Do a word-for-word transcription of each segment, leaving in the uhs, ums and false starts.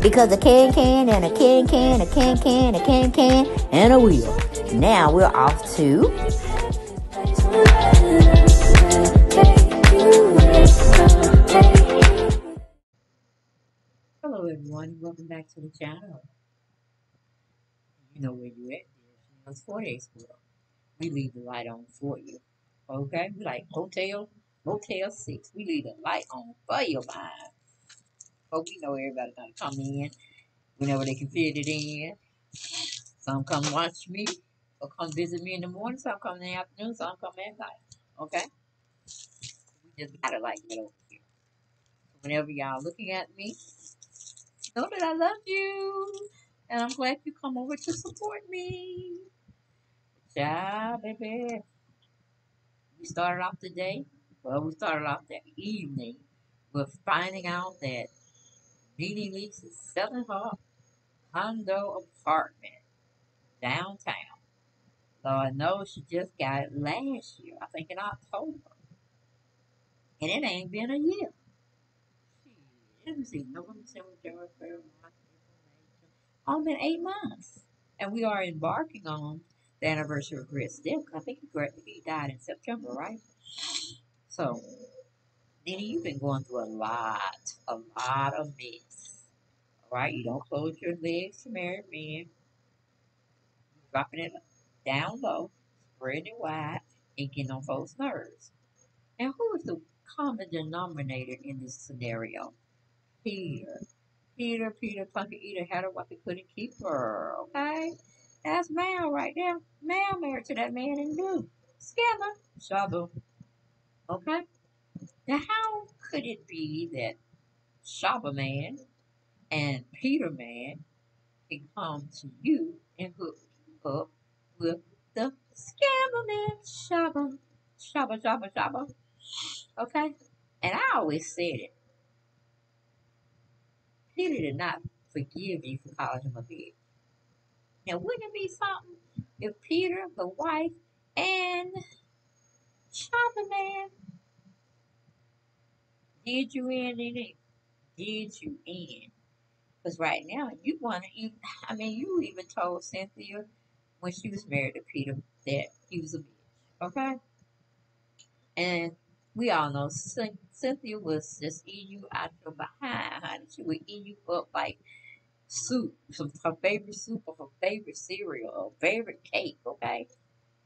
Because a can-can and a can-can, a can-can, a can-can, and a wheel. Now we're off to... Hello everyone, welcome back to the channel. You know where you at. It's four days ago. We leave the light on for you. Okay? We like Hotel, Motel six. We leave the light on for your mind. But we know everybody's going to come in whenever they can fit it in. Some come watch me or come visit me in the morning. Some come in the afternoon. Some come at night. Okay? We just got to like that over here. Whenever y'all looking at me, know that I love you. And I'm glad you come over to support me. Yeah, baby. We started off the day. Well, we started off that evening with finding out that Nene Leakes is selling her condo apartment downtown. So I know she just got it last year, I think in October. And it ain't been a year. Let me see, November, December, January, February, March, April, May, June. Only been eight months. And we are embarking on the anniversary of Chris Dick. I think he died in September, right? So, Nene, you've been going through a lot, a lot of mess. All right, you don't close your legs to married men. You're dropping it down low, spreading it wide, and getting on folks' nerves. And who is the common denominator in this scenario? Peter. Peter, Peter, Punky Eater had her what they couldn't keep her, okay? That's Mal right there. Mal married to that man in blue. Scammer. Shabba. Okay? Now, how could it be that Shabba man and Peter man can come to you and hook you up with the scammer man? Shabba. Shabba, Shabba, Shabba. Okay? And I always said it. Peter did not forgive you for calling him a bitch. Now, wouldn't it be something if Peter, the wife, and Shabba man did you in, Nene? Did you in? Because right now, you want to even, I mean, you even told Cynthia when she was married to Peter that he was a bitch, okay? And we all know Cynthia was just eating you out your behind, honey. She would eat you up like soup, some her favorite soup or her favorite cereal or favorite cake, okay?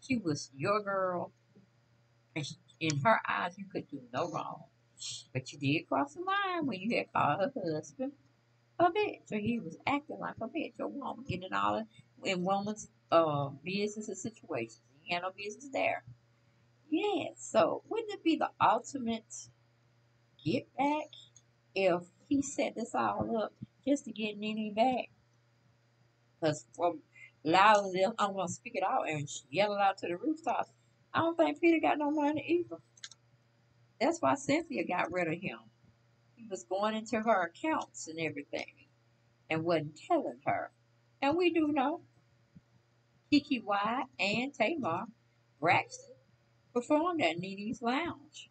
She was your girl, and she, in her eyes, you could do no wrong. But you did cross the line when you had called her husband a bitch, or he was acting like a bitch, or woman, getting all in woman's uh, business and situations. He had no business there. Yeah, so wouldn't it be the ultimate get back if he set this all up just to get Nene back? Because from loud, I'm going to speak it out and yell it out to the rooftops. I don't think Peter got no money either. That's why Cynthia got rid of him. He was going into her accounts and everything and wasn't telling her. And we do know Kiki Y and Tamar Braxton performed at Nene's Lounge.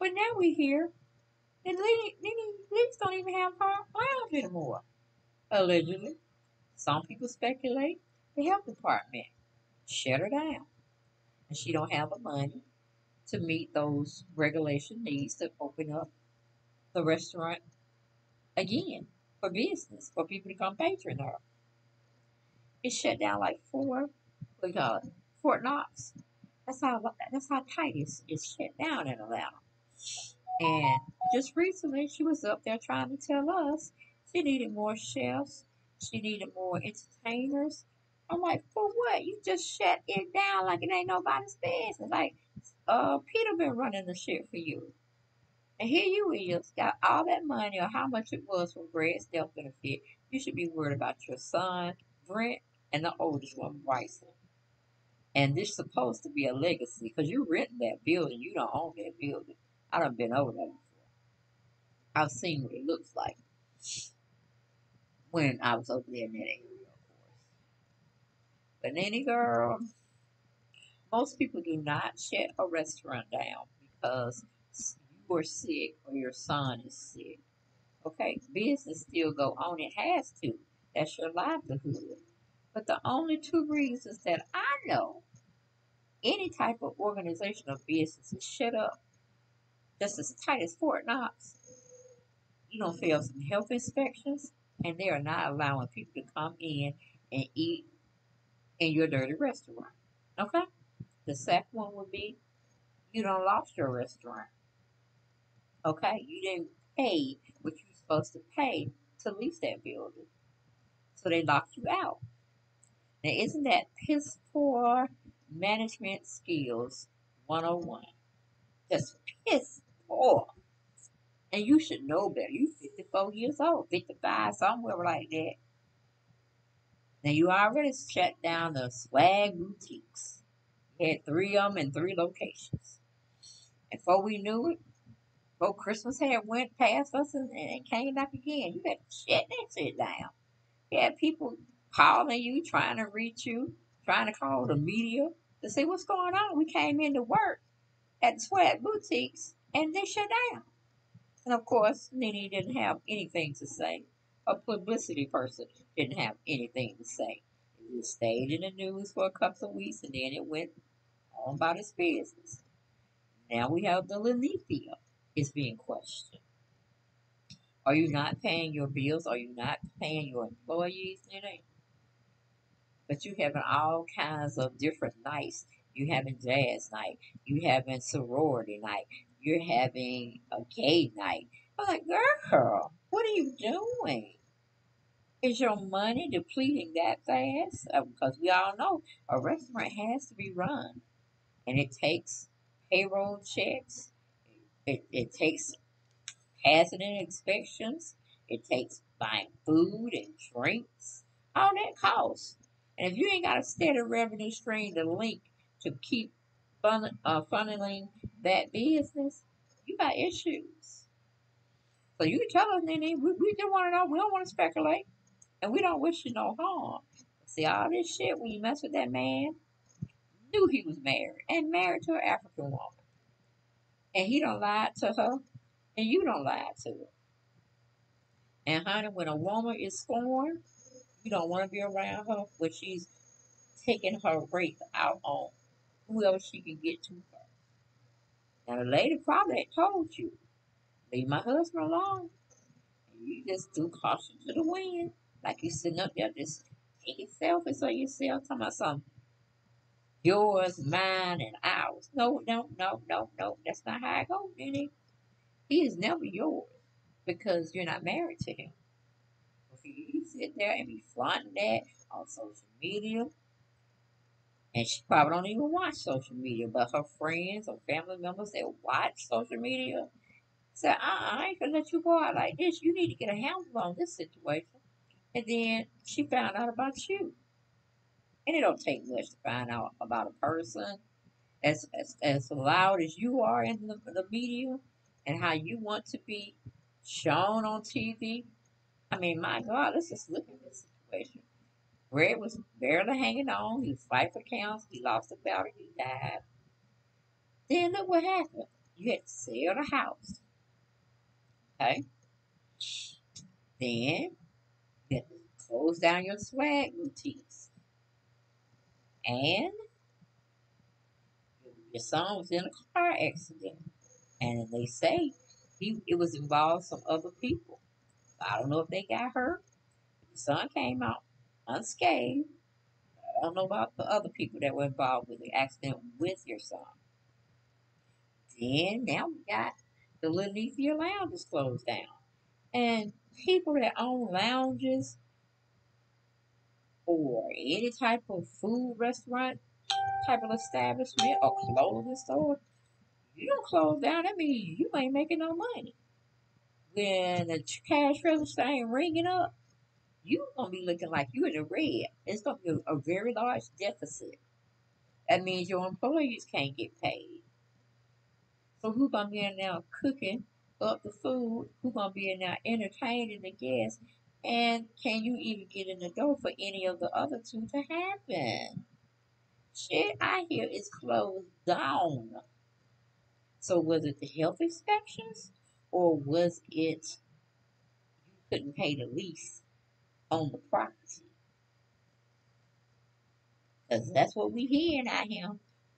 But now we hear that Nene Leakes don't even have her lounge anymore, allegedly. Some people speculate the health department shut her down, and she don't have the money to meet those regulation needs to open up the restaurant again for business, for people to come patron her. It shut down like four, we call it Fort Knox. That's how that's how tight it's, it's shut down in Atlanta. And just recently, she was up there trying to tell us she needed more chefs. She needed more entertainers. I'm like, for what? You just shut it down like it ain't nobody's business. Like, uh, Peter been running the shit for you. And here you is, got all that money or how much it was from Greg's death benefit. You should be worried about your son, Brent, and the oldest one, Bryson. And this is supposed to be a legacy because you renting that building. You don't own that building. I done been over that before. I've seen what it looks like when I was over there in that area, of course. But Nanny Girl, most people do not shut a restaurant down because you are sick or your son is sick. Okay, business still go on. It has to. That's your livelihood. But the only two reasons that I know any type of organization or business is shut up, just as tight as Fort Knox, you don't fail some health inspections, and they are not allowing people to come in and eat in your dirty restaurant. Okay? The second one would be you don't lost your restaurant. Okay? You didn't pay what you were supposed to pay to lease that building. So they locked you out. Now, isn't that piss poor management skills one oh one? Just piss poor. And you should know better. You fifty-four years old, fifty-five, somewhere like that. Now, you already shut down the swag boutiques. You had three of them in three locations. And before we knew it, before Christmas had went past us and, and came back again, you had to shut that shit down. You had people calling you, trying to reach you, trying to call the media to see what's going on. We came into work at Sweat Boutiques, and they shut down. And, of course, Nene didn't have anything to say. A publicity person didn't have anything to say. It just stayed in the news for a couple of weeks, and then it went on about its business. Now we have the Linnethia is being questioned. Are you not paying your bills? Are you not paying your employees, Nene? But you having all kinds of different nights. You having jazz night. You having sorority night. You're having a gay night. I'm like, girl, what are you doing? Is your money depleting that fast? Uh, because we all know a restaurant has to be run. And it takes payroll checks. It, it takes hazard inspections. It takes buying food and drinks. All that costs. And if you ain't got a steady revenue stream to link to keep fun, uh, funneling that business, you got issues. So you can tell us, Nene, we, we just want to know. We don't want to speculate. And we don't wish you no harm. See, all this shit, when you mess with that man, knew he was married and married to an African woman. And he don't lie to her, and you don't lie to her. And, honey, when a woman is scorned, you don't want to be around her when she's taking her rape out on whoever she can get to her. Now, the lady probably told you, leave my husband alone. And you just do caution to the wind. Like you sitting up there just taking selfies on yourself, talking about something. Yours, mine, and ours. No, no, no, no, no. That's not how it goes, Nene. He is never yours because you're not married to him. You sit there and be flaunting that on social media. And she probably don't even watch social media, but her friends or family members that watch social media say, uh-uh, I ain't gonna let you go out like this. You need to get a handle on this situation. And then she found out about you. And it don't take much to find out about a person as as, as loud as you are in the, the media and how you want to be shown on T V. I mean, my God, let's just look at this situation. Greg was barely hanging on. He was fighting for counts. He lost the battle. He died. Then look what happened. You had to sell the house. Okay? Then you had to close down your swag boutiques. And your son was in a car accident. And they say he it was involved some other people. I don't know if they got hurt. The son came out unscathed. I don't know about the other people that were involved with the accident with your son. Then now we got the Linnethia lounges closed down. And people that own lounges or any type of food restaurant type of establishment or clothing store, you don't close down. That means you ain't making no money. When the cash register ain't ringing up, you're going to be looking like you're in the red. It's going to be a very large deficit. That means your employees can't get paid. So who's going to be in there cooking up the food? Who's going to be in there entertaining the guests? And can you even get in the door for any of the other two to happen? Shit, I hear it's closed down. So was it the health inspections? Or was it you couldn't pay the lease on the property? Because that's what we hearing out here.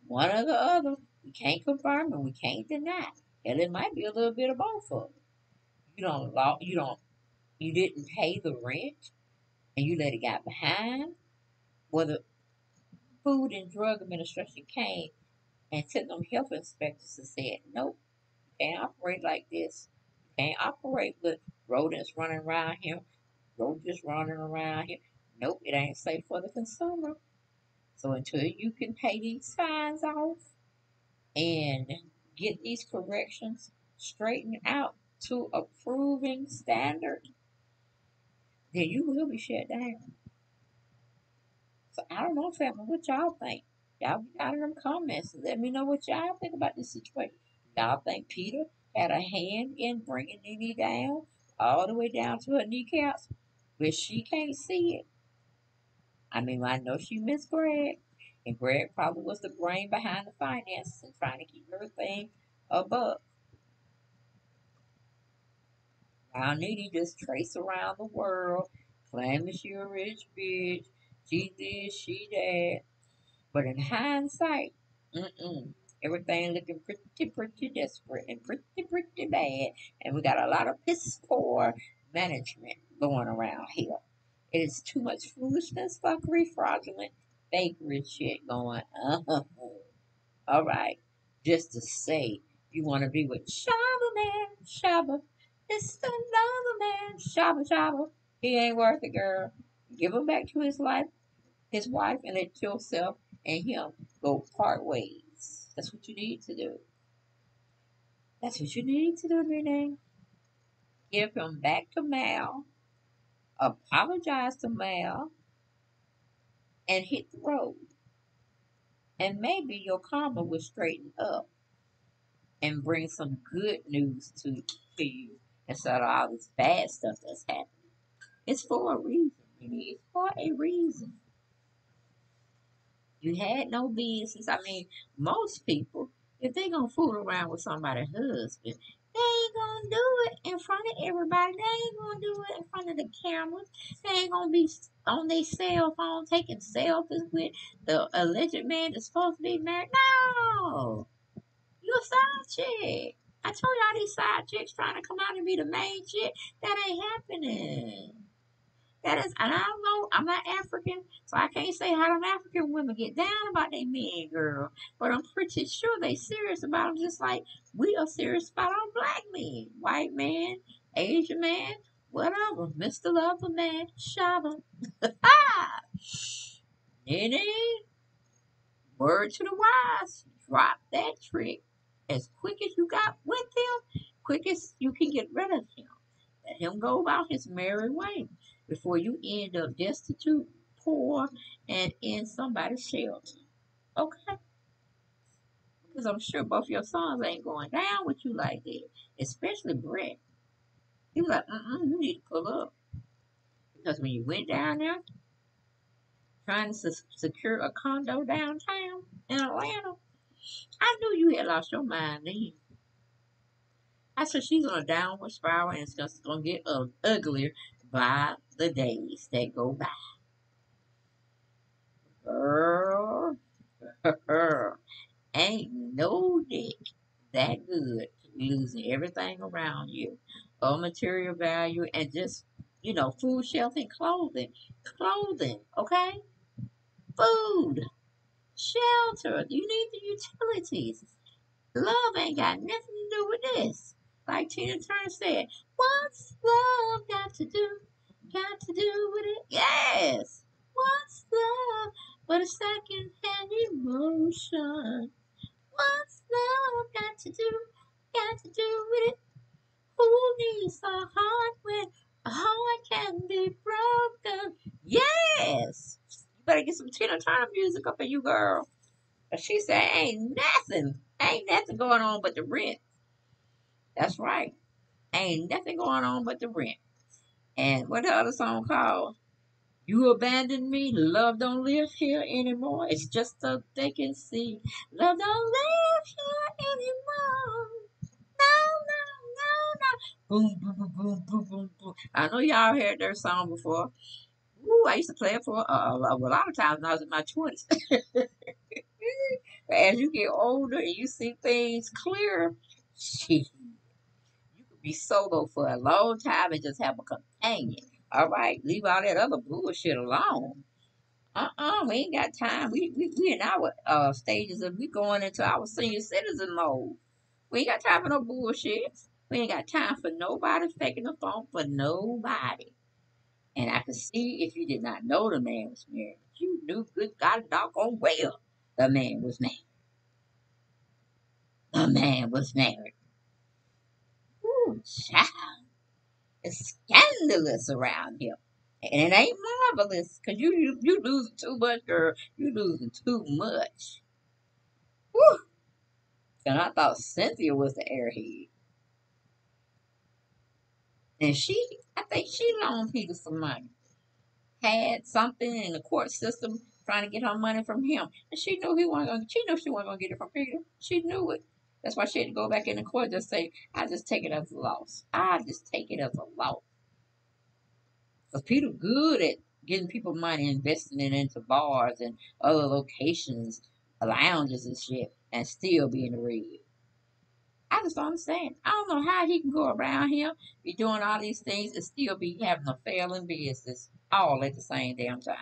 One or the other. We can't confirm and we can't deny. And it might be a little bit of both of them. You don't, you don't, you didn't pay the rent and you let it get behind. Well, the Food and Drug Administration came and took them health inspectors and said, nope, you can't operate like this. You can't operate with rodents running around here, roaches running around here. Nope, it ain't safe for the consumer. So until you can pay these fines off and get these corrections straightened out to a proving standard, then you will be shut down. So I don't know, family, what y'all think. Y'all be out of them comments and let me know what y'all think about this situation. Y'all think Peter had a hand in bringing Nene down, all the way down to her kneecaps, but she can't see it? I mean, I know she missed Greg, and Greg probably was the brain behind the finances and trying to keep everything above. Now Nene just trace around the world, claiming she a rich bitch. She did, she did. But in hindsight, mm-mm, everything looking pretty, pretty desperate and pretty, pretty bad. And we got a lot of piss poor management going around here. It is too much foolishness, fuckery, fraudulent, fakery shit going on. All right. Just to say, you want to be with Shabba, man, Shabba. It's the lover, man, Shabba, Shabba. He ain't worth it, girl. Give him back to his life, his wife, and let yourself and him go part ways. That's what you need to do. That's what you need to do, Nene. Give him back to Mal. Apologize to Mal. And hit the road. And maybe your karma will straighten up. And bring some good news to, to you. Instead of all this bad stuff that's happening. It's for a reason. For a reason. You had no business. I mean, most people, if they gonna fool around with somebody's husband, they ain't gonna do it in front of everybody. They ain't gonna do it in front of the cameras. They ain't gonna be on their cell phone taking selfies with the alleged man that's supposed to be married. No! You're a side chick. I told y'all these side chicks trying to come out and be the main chick. That ain't happening. That is, and I don't know, I'm not African, so I can't say how them African women get down about their men, girl. But I'm pretty sure they serious about them, just like we are serious about our black men. White man, Asian man, whatever. Mister Lover Man, Shabba. Nene, word to the wise. Drop that trick as quick as you got with him, quick as you can get rid of him. Let him go about his merry way. Before you end up destitute, poor, and in somebody's shelter. Okay? Because I'm sure both your sons ain't going down with you like that. Especially Brett. He was like, mm-mm, you need to pull up. Because when you went down there, trying to secure a condo downtown in Atlanta, I knew you had lost your mind then. I said she's on a downward spiral and it's just going to get uh, uglier by the days that go by. Girl, girl, ain't no dick that good losing everything around you, all material value, and just, you know, food, shelter, and clothing. Clothing, okay? Food, shelter, you need the utilities. Love ain't got nothing to do with this. Like Tina Turner said, what's love got to do? Got to do with it? Yes! What's love but a second-hand emotion? What's love got to do? Got to do with it? Who needs a heart when Oh, I can't be broken. Yes. You better get some Tina Turner music up in you, girl. But she said, ain't nothing. Ain't nothing going on but the rent. That's right. Ain't nothing going on but the rent. And what the other song called? You abandoned me. Love don't live here anymore. It's just a vacant seat. Love don't live here anymore. No, no, no, no. Boom, boom, boom, boom, boom, boom, boom. I know y'all heard their song before. Ooh, I used to play it for uh, a lot of times when I was in my twenties. But as you get older and you see things clearer, gee, you could be solo for a long time and just have a companion. All right, leave all that other bullshit alone. Uh-uh, we ain't got time. We we, we in our uh, stages and we going into our senior citizen mode. We ain't got time for no bullshit. We ain't got time for nobody faking the phone for nobody. And I could see if you did not know the man was married, you knew good God doggone well the man was married. The man was married. Ooh, child. It's scandalous around him. And it ain't marvelous, because you, you, you losing too much, girl. You losing too much. Whew. And I thought Cynthia was the airhead. And she, I think she loaned Peter some money. Had something in the court system trying to get her money from him. And she knew he wasn't gonna, she knew she wasn't going to get it from Peter. She knew it. That's why she had to go back in the court and just say, I just take it as a loss. I just take it as a loss. Because Peter good at getting people money, investing it into bars and other locations, lounges and shit, and still be in the red. I just don't understand. I don't know how he can go around here, be doing all these things, and still be having a failing business all at the same damn time.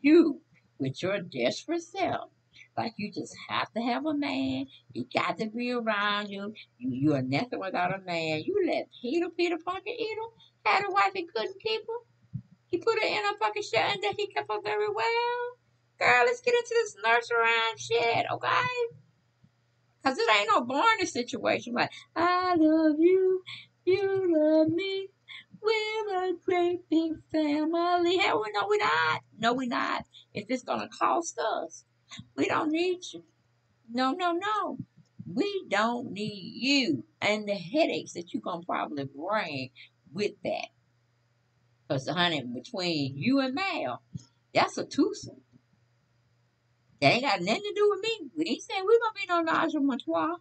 You, with your desperate self, like, you just have to have a man. You got to be around you. You, you are nothing without a man. You let Peter, Peter Parker eat him. Had a wife he couldn't keep him. He put her in a fucking shirt and then he kept her very well. Girl, let's get into this nurse around shit, okay? Because it ain't no boring situation. Like, I love you. You love me. We're a great big family. Hell, we no, we're not. No, we're not. If it's going to cost us. We don't need you. No, no, no. We don't need you and the headaches that you're going to probably bring with that. Because, honey, between you and Mal, that's a twosome. That ain't got nothing to do with me. We ain't saying we're going to be no Naja Montois.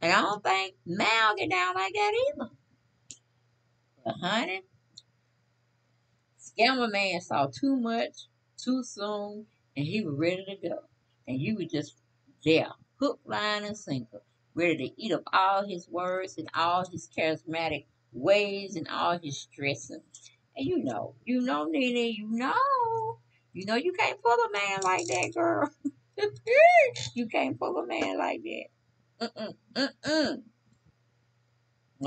And I don't think Mal get down like that either. But, honey, Scammer Man saw too much, too soon. And he was ready to go. And you were just there, hook, line, and sinker, ready to eat up all his words and all his charismatic ways and all his stressing. And you know, you know, Nene, you know. You know you can't pull a man like that, girl. You can't pull a man like that. Mm-mm, mm-mm.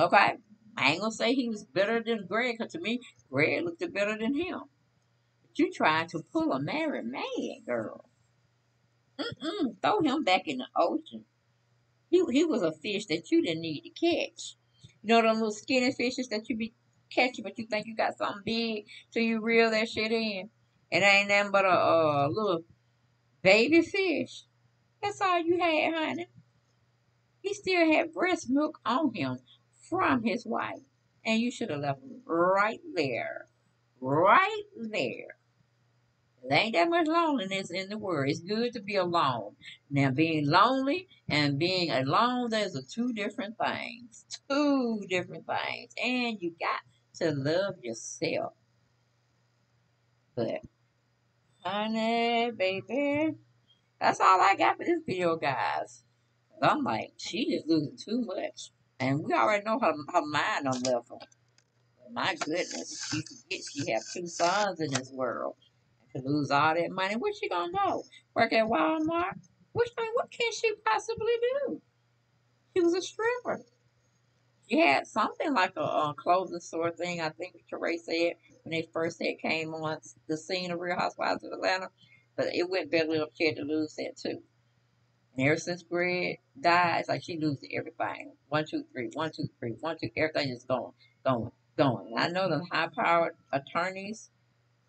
Okay, I ain't gonna say he was better than Greg, because to me, Greg looked better than him. You trying to pull a married man, girl. Mm-mm. Throw him back in the ocean. He, he was a fish that you didn't need to catch. You know them little skinny fishes that you be catching, but you think you got something big till you reel that shit in. It ain't nothing but a uh, little baby fish. That's all you had, honey. He still had breast milk on him from his wife. And you should have left him right there. Right there. There ain't that much loneliness in the world. It's good to be alone. Now, being lonely and being alone, those are two different things. Two different things. And you got to love yourself. But, honey, baby, that's all I got for this video, guys. I'm like, she is losing too much. And we already know her, her mind on level. My goodness, she forget she have two sons in this world. To lose all that money, where's she gonna go? Work at Walmart? Which thing? What can she possibly do? She was a stripper. She had something like a, a clothing store thing. I think Teresa said when they first said came on the scene of Real Housewives of Atlanta, but it went belly up. She had to lose that too. And ever since Brett died, it's like she loses everything. One, two, three. One, two, three. One, two. Everything is gone. Going. going. I know the high-powered attorneys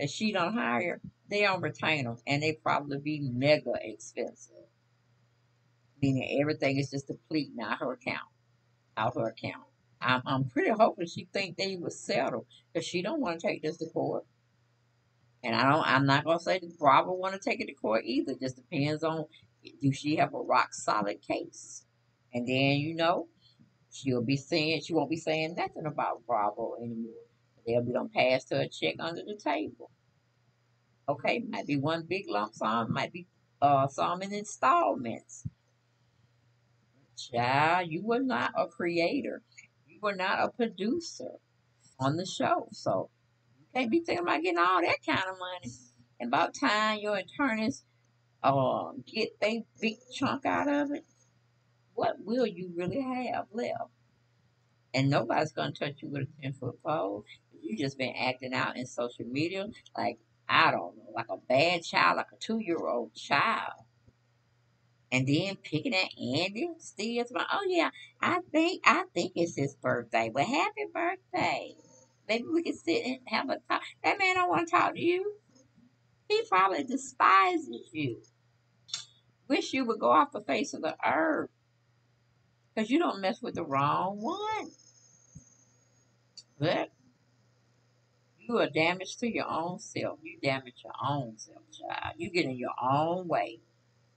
that she don't hire, they don't retain them, and they probably be mega expensive. Meaning everything is just deplete now her account, out her account. I'm, I'm pretty hoping she think they would settle, because she don't want to take this to court. And I don't, I'm not going to say that Bravo want to take it to court either. Just depends on, do she have a rock-solid case? And then, you know, she'll be saying, she won't be saying nothing about Bravo anymore. They'll be going to pass her a check under the table. Okay, might be one big lump sum, might be uh, some in installments. Child, you were not a creator. You were not a producer on the show, so you can't be thinking about getting all that kind of money. And about time your attorneys uh, get a big chunk out of it, what will you really have left? And nobody's going to touch you with a ten-foot pole. You just been acting out in social media like, I don't know, like a bad child, like a two-year-old child. And then picking at Andy, still, oh yeah, I think I think it's his birthday. Well, happy birthday. Maybe we can sit and have a talk. That man don't want to talk to you. He probably despises you. Wish you would go off the face of the earth. Because you don't mess with the wrong one. But you are damage to your own self. You damage your own self, child. You get in your own way.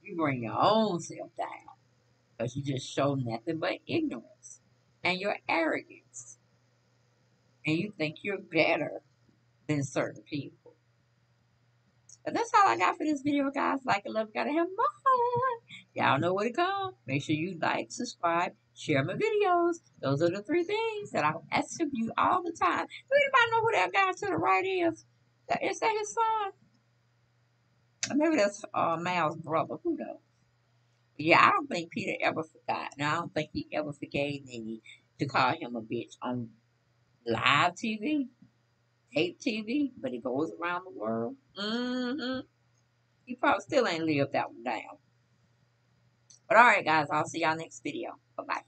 You bring your own self down because you just show nothing but ignorance and your arrogance. And you think you're better than certain people. But that's all I got for this video, guys. Like and love, gotta have more. Y'all know where to go. Make sure you like, subscribe, share my videos. Those are the three things that I'm asking you all the time. Do anybody know who that guy to the right is? Is that his son? Maybe that's uh, Mal's brother. Who knows? Yeah, I don't think Peter ever forgot. And I don't think he ever forgave Nene to call him a bitch on live T V, tape T V, but it goes around the world. Mm-hmm. He probably still ain't lived that one down. But all right, guys, I'll see y'all next video. Bye-bye.